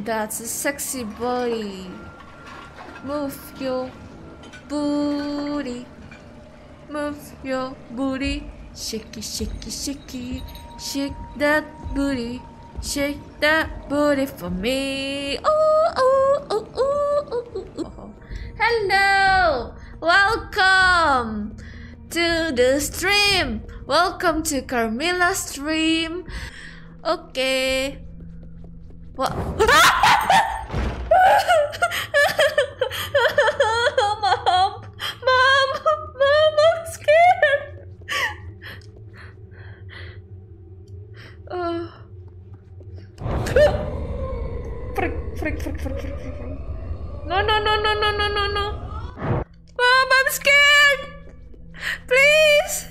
Oh, that's a sexy body. Move your booty. Move your booty. Shakey, shakey, shakey. Shake that booty. Shake that booty for me. Oh, oh, oh, oh, oh, oh. Hello. Welcome to the stream. Welcome to Carmilla's stream. Okay. What? Mom, I'm scared. Oh. Frick. No. Mom, I'm scared. Please.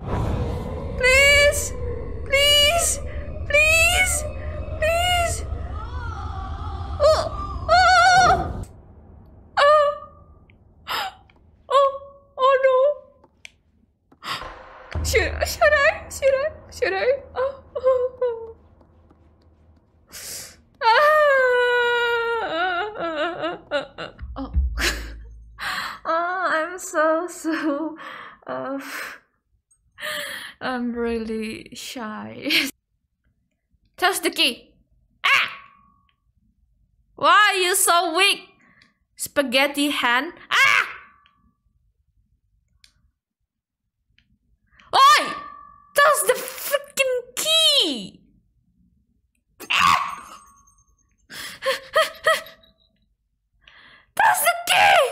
Oh no. Should I? Oh. Oh. I'm so I'm really shy. Touch the key. Ah! Why are you so weak? Spaghetti hand. Ah! Oi! Touch the freaking key. Ah! Touch the key.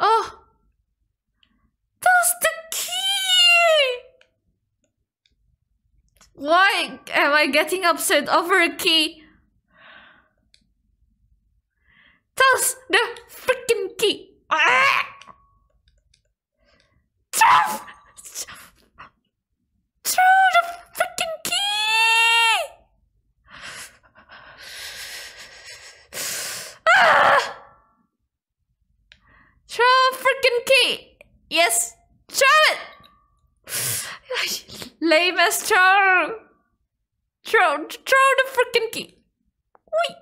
Oh, that's the key. Why am I getting upset over a key? That's the freaking key. Throw the freaking key. Ah! Throw freaking key! Yes! Throw it! Lame as throw! Throw the freaking key! Wait!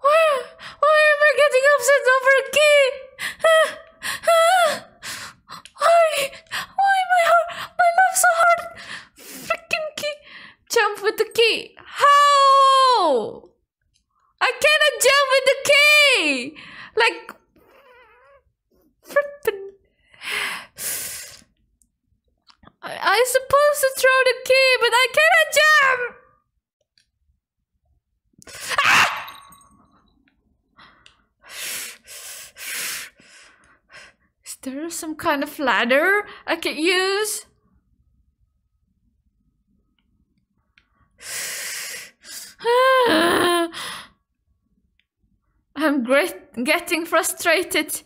Why am I getting upset over a key? Why my love so hard? Freaking key! Jump with the key! How? I cannot jump with the key! Like... Frippin'... I'm supposed to throw the key, but I cannot jump! Ah! Is there some kind of ladder I can use? I'm getting frustrated.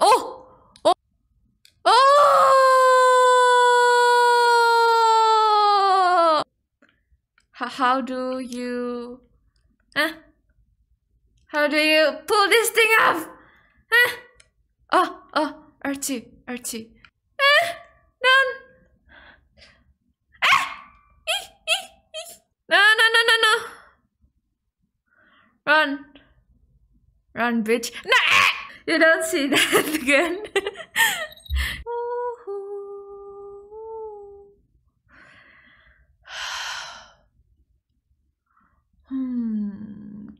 Oh! How do you... Huh? How do you pull this thing off? Huh? Oh, R2. Done. Ah! No. Run, bitch. No, ah! You don't see that again.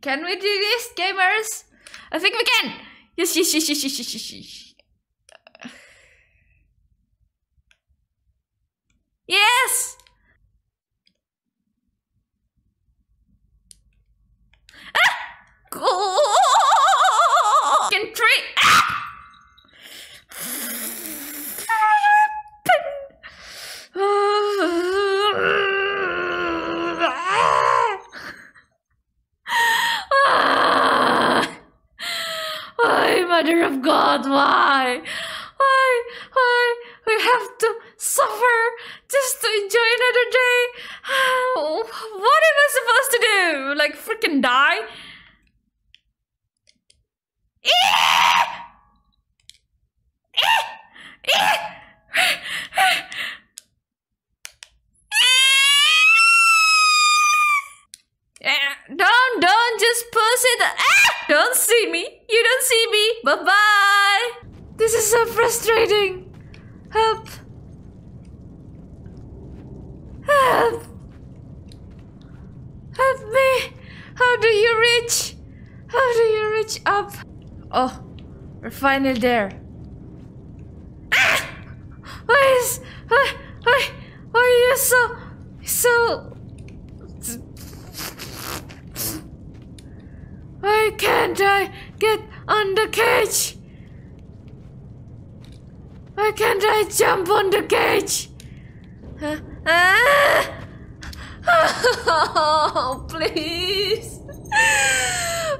Can we do this, gamers? I think we can. Yes. Yes. Oh, can try. Ah! Why, mother of God, why? Why we have to suffer just to enjoy another day? What am I supposed to do? like freaking die. Don't just push it. Don't see me. You don't see me. Bye bye. This is so frustrating. Help. Help. Help me. How do you reach? How do you reach up? Oh, we're finally there. Why are you so? Why can't I get on the cage? Why can't I jump on the cage? Oh, please!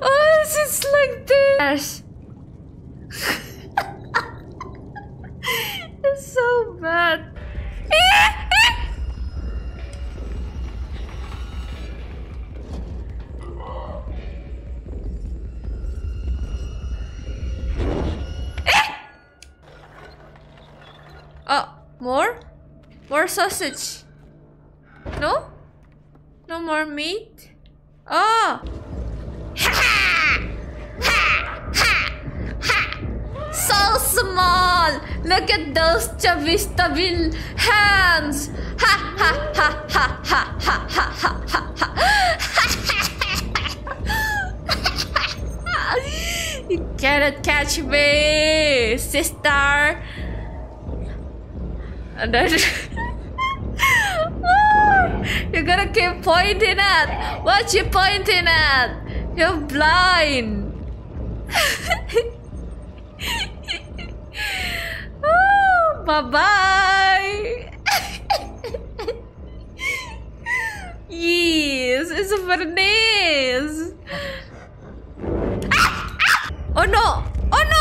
Why is it like this? It's so bad. More sausage. No? No more meat? Oh! So small! Look at those chubby stubby hands! Ha ha ha ha ha ha ha ha ha. You cannot catch me, sister! And then you're gonna keep pointing at. What you pointing at? You're blind. Oh, bye bye. Yes, it's very nice. Oh no! Oh no!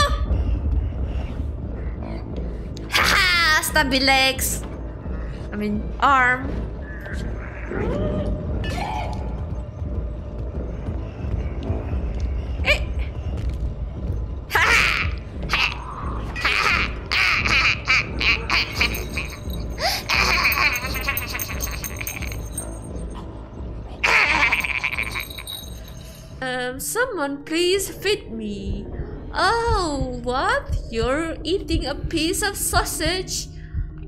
Stubby legs. I mean, arm. Eh. Someone please feed me. Oh, what? You're eating a piece of sausage?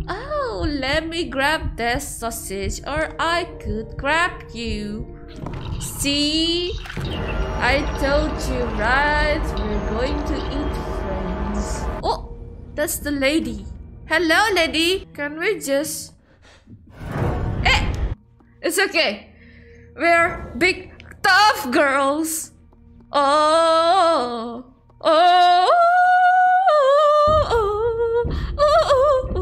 Oh, let me grab this sausage or I could grab you. See? I told you, right? We're going to eat friends. Oh, that's the lady. Hello, lady. Can we just... Eh! It's okay. We're big, tough girls. Oh! Oh! Oh! Oh! Oh!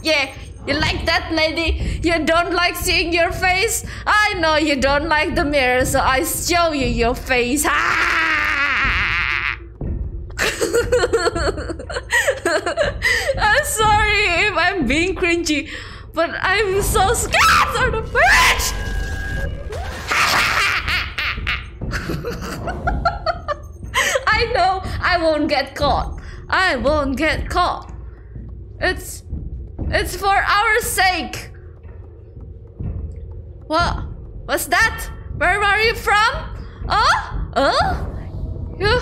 Yeah, you like that, lady? You don't like seeing your face? I know you don't like the mirror, so I show you your face. Ah! I'm sorry if I'm being cringy, but I'm so scared of the fish! I know I won't get caught. I won't get caught. It's for our sake. What? What's that? Where are you from? Oh? Oh? You?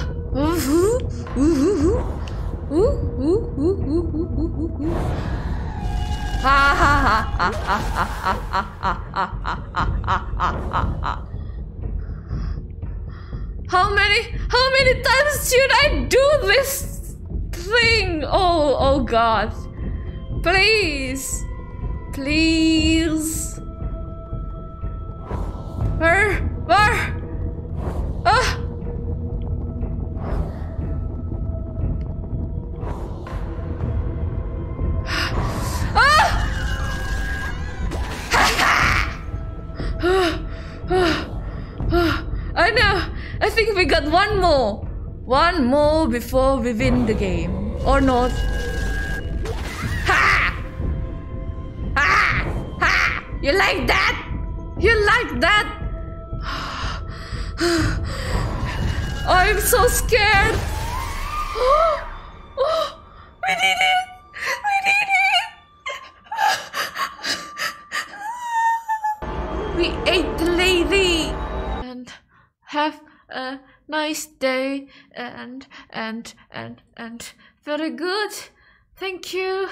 Ha ha ha ha ha ha ha ha. How many times should I do this thing? Oh God. Please, please. Where? Ah! I know. I think we got one more before we win the game, or not. You like that? You like that? I'm so scared. We did it. We did it. We ate the lady. And have a nice day. And very good. Thank you.